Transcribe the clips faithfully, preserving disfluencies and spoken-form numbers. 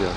diyor.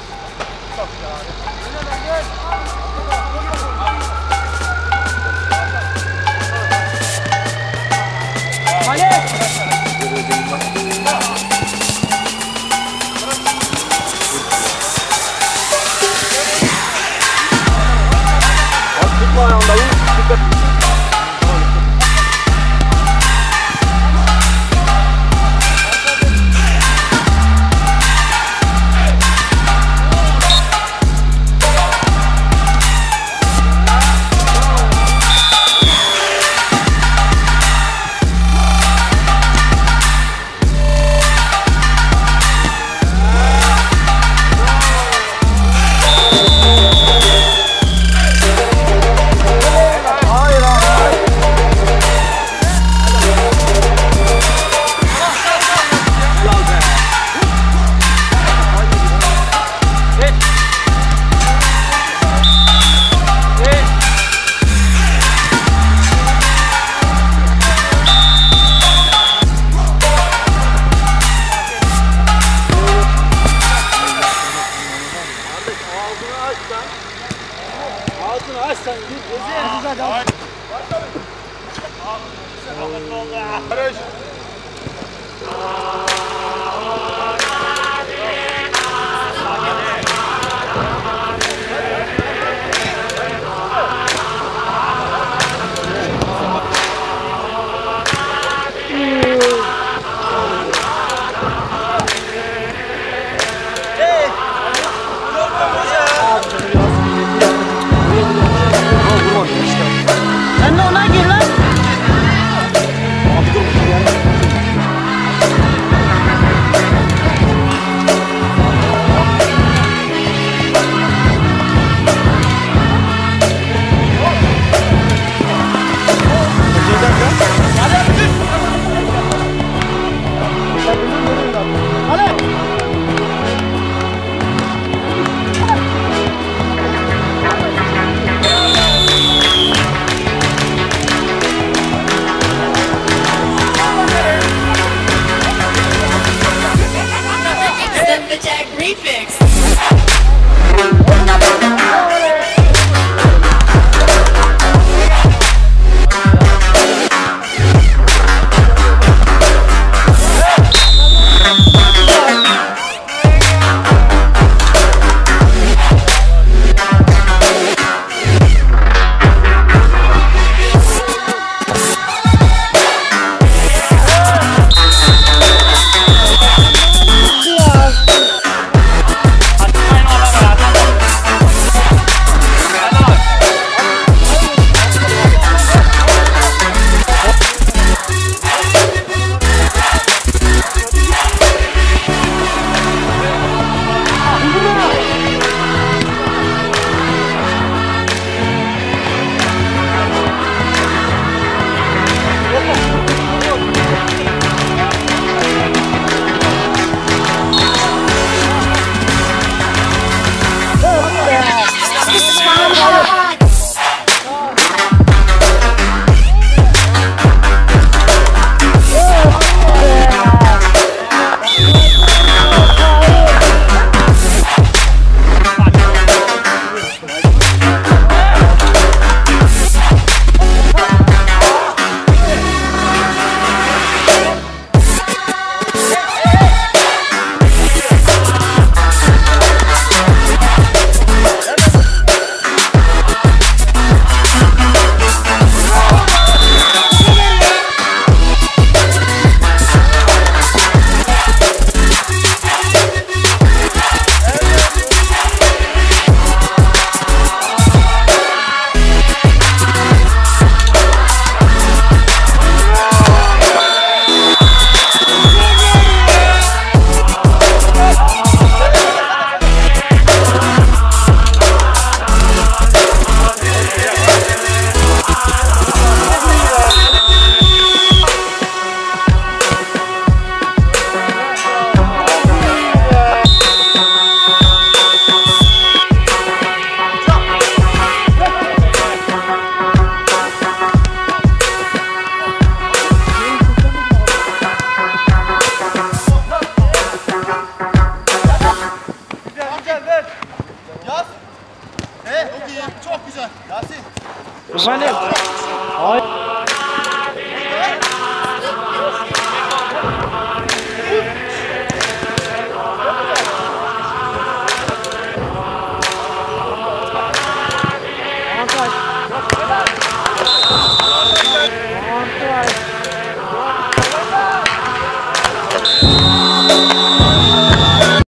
Ağzını aç sen, git güzel güzel al. Bakalım. Ağzını aç sen, kapat valla.